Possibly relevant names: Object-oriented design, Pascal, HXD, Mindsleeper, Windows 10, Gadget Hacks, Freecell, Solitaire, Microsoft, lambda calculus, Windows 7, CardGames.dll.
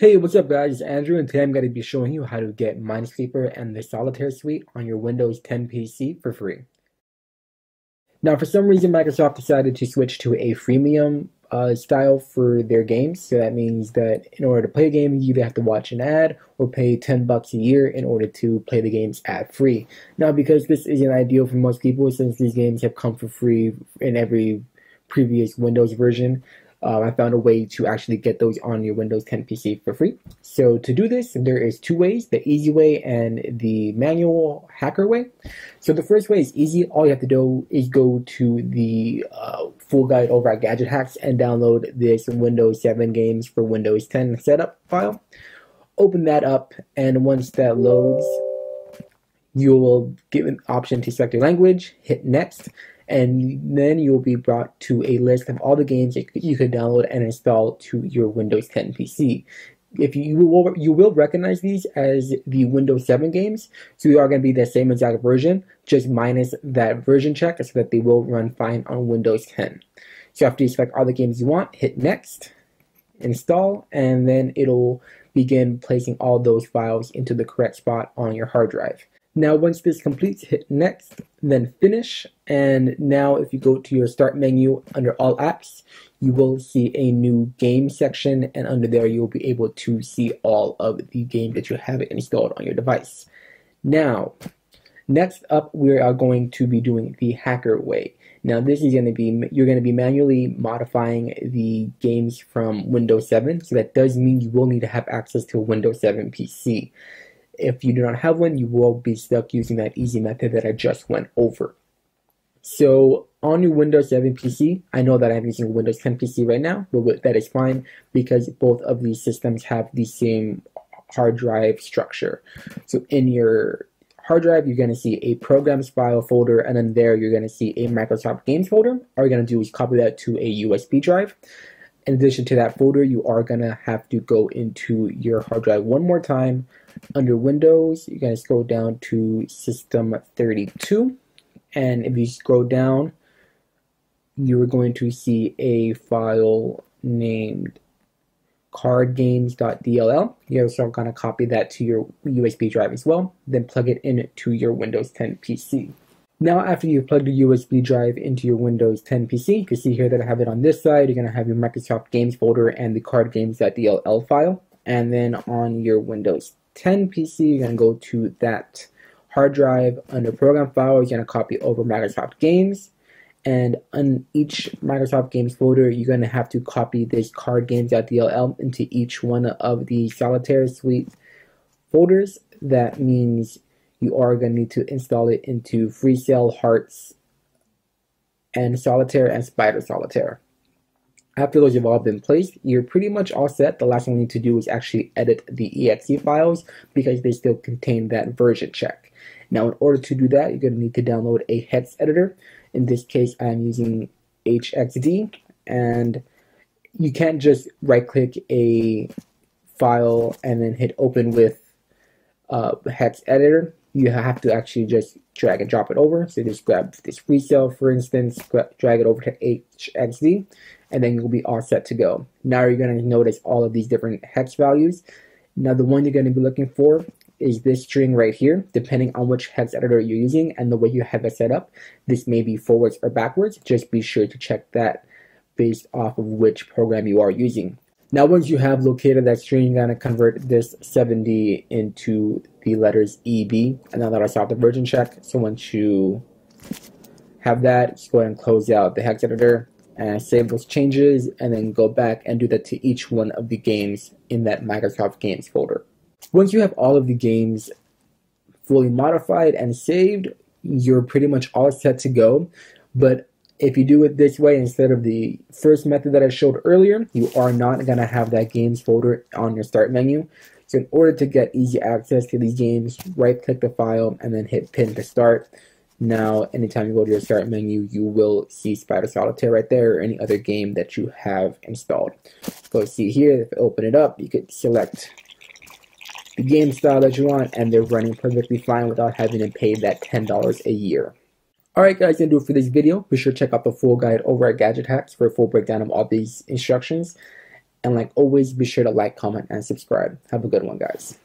Hey, what's up guys, it's Andrew, and today I'm going to be showing you how to get Mindsleeper and the Solitaire suite on your Windows 10 PC for free. Now, for some reason, Microsoft decided to switch to a freemium style for their games, so that means that in order to play a game, you either have to watch an ad or pay $10 a year in order to play the games ad free. Now, because this isn't ideal for most people, since these games have come for free in every previous Windows version, I found a way to actually get those on your Windows 10 PC for free. So to do this, there is two ways, the easy way and the manual hacker way. So the first way is easy. All you have to do is go to the full guide over at Gadget Hacks and download this Windows 7 games for Windows 10 setup file. Open that up, and once that loads, you will get an option to select your language, hit next, and then you'll be brought to a list of all the games that you could download and install to your Windows 10 PC. If you will recognize these as the Windows 7 games, so they are going to be the same exact version, just minus that version check, so that they will run fine on Windows 10. So after you select all the games you want, hit next, install, and then it'll begin placing all those files into the correct spot on your hard drive. Now, once this completes, hit next, then finish, and now if you go to your start menu under all apps, you will see a new game section, and under there you'll be able to see all of the games that you have installed on your device. Now, next up, we are going to be doing the hacker way. Now, this is going to be, you're going to be manually modifying the games from Windows 7, so that does mean you will need to have access to a Windows 7 PC. If you do not have one, you will be stuck using that easy method that I just went over. So on your Windows 7 PC, I know that I'm using a Windows 10 PC right now, but that is fine because both of these systems have the same hard drive structure. So in your hard drive, you're going to see a programs file folder, and then there you're going to see a Microsoft games folder. All you're going to do is copy that to a USB drive. In addition to that folder, you are going to have to go into your hard drive one more time. Under Windows, you're going to scroll down to System 32, and if you scroll down, you are going to see a file named CardGames.dll. You're also going to copy that to your USB drive as well, then plug it into your Windows 10 PC. Now, after you've plugged the USB drive into your Windows 10 PC, you can see here that I have it on this side. You're going to have your Microsoft Games folder and the CardGames.dll file. And then on your Windows 10 PC, you're going to go to that hard drive. Under Program Files, you're going to copy over Microsoft Games. And on each Microsoft Games folder, you're going to have to copy this CardGames.dll into each one of the Solitaire suite folders. That means you are going to need to install it into Freecell, Hearts, and Solitaire, and Spider Solitaire. After those have all been placed, you're pretty much all set. The last thing we need to do is actually edit the exe files because they still contain that version check. Now, in order to do that, you're going to need to download a hex editor. In this case, I'm using HXD, and you can't just right-click a file and then hit open with hex editor. You have to actually just drag and drop it over. So just grab this Freecell, for instance, drag it over to HXD, and then you'll be all set to go. Now you're going to notice all of these different hex values. Now the one you're going to be looking for is this string right here. Depending on which hex editor you're using and the way you have it set up, this may be forwards or backwards. Just be sure to check that based off of which program you are using. Now, once you have located that string, you're going to convert this 70 into the letters EB. And now that I saw the version check, so once you have that, just go ahead and close out the hex editor and save those changes, and then go back and do that to each one of the games in that Microsoft Games folder. Once you have all of the games fully modified and saved, you're pretty much all set to go. But if you do it this way instead of the first method that I showed earlier, you are not going to have that games folder on your start menu. So in order to get easy access to these games, right click the file and then hit pin to start. Now, anytime you go to your start menu, you will see Spider Solitaire right there, or any other game that you have installed. So see here, if I open it up, you could select the game style that you want, and they're running perfectly fine without having to pay that $10 a year. Alright guys, that'll do it for this video. Be sure to check out the full guide over at Gadget Hacks for a full breakdown of all these instructions. And like always, be sure to like, comment, and subscribe. Have a good one, guys.